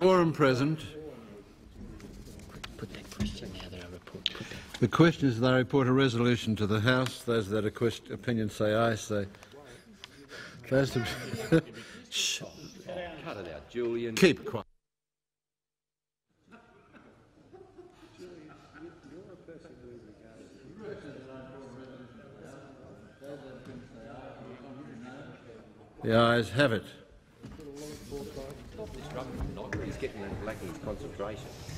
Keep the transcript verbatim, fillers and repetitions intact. Quorum present. Put that question now that I report. Put that. The question is that I report a resolution to the House. Those that are opinion say aye. Say. Those that... Shh. Cut it out, Julian. Keep quiet. The ayes have it. He's getting that black in his concentration.